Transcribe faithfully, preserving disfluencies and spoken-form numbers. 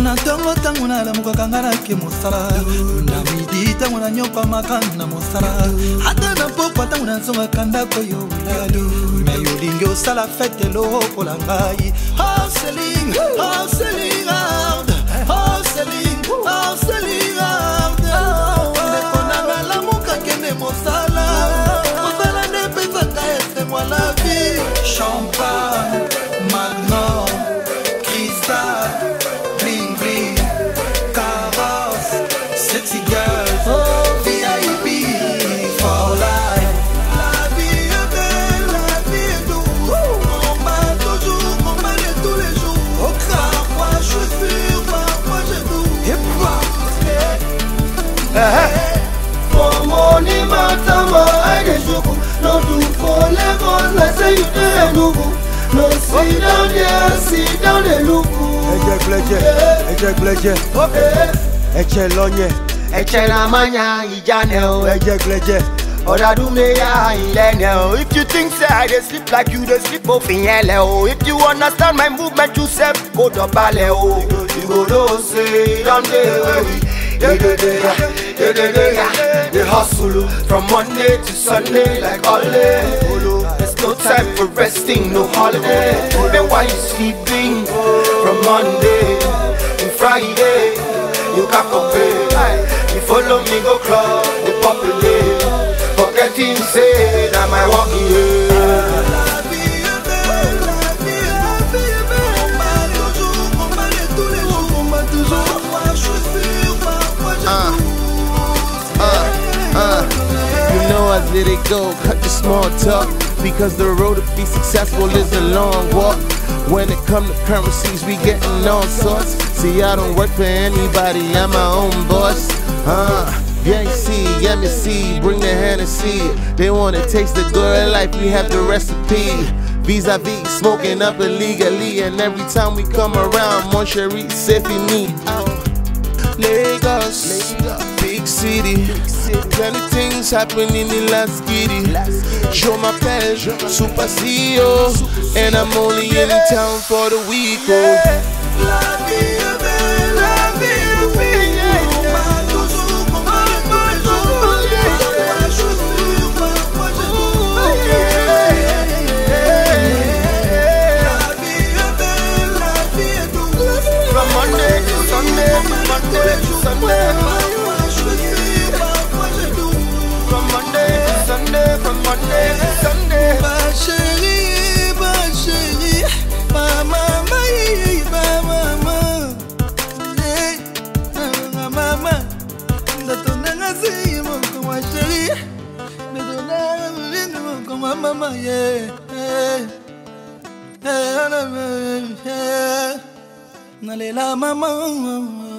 Na tango tango na la muka kangana ke mosala. Na midi tango na nyoka makana mosala. Hata na pokwa tango na zonga kanda koyo uladu. Na yolingi osala fete lo polangai. Hustling, hustling hard, hustling, hustling hard. Ndeko na la muka kene mosala. Mosala ne pesa kaese mwa la vie. Champagne, Magnum, Cristal. If you think say I dey sleep like you dey sleep off in hell, if you understand my movement you sef go dobale o. You go know say don dey worry. They they they they they they hustle from Monday to Sunday like all day. There's no time for resting, no holiday. Then why you sleeping from Monday to Friday? You can't compare. You follow me go club, the popular. Forgetting say that my walking here. Let it go, cut the small talk, because the road to be successful is a long walk. When it come to currencies, we getting all sorts. See, I don't work for anybody, I'm my own boss. Uh. Yeah, you see, yeah, me see, bring the Hennessy. They wanna taste the good life, we have the recipe. Vis-a-vis, smoking up illegally, and every time we come around, Mon Cherie, Siffy, me. Lagos, Lagos. Big city, big city, plenty things happening in Las Kitty. Je m'appelle Super C E O, and I'm only in the town for the week. From Monday to Sunday, Monday to Sunday. From Monday to Sunday, ma chérie, ma chérie, ma mama, ma mama, ma mama, ma chérie, ma mama, ma mama, ma mama,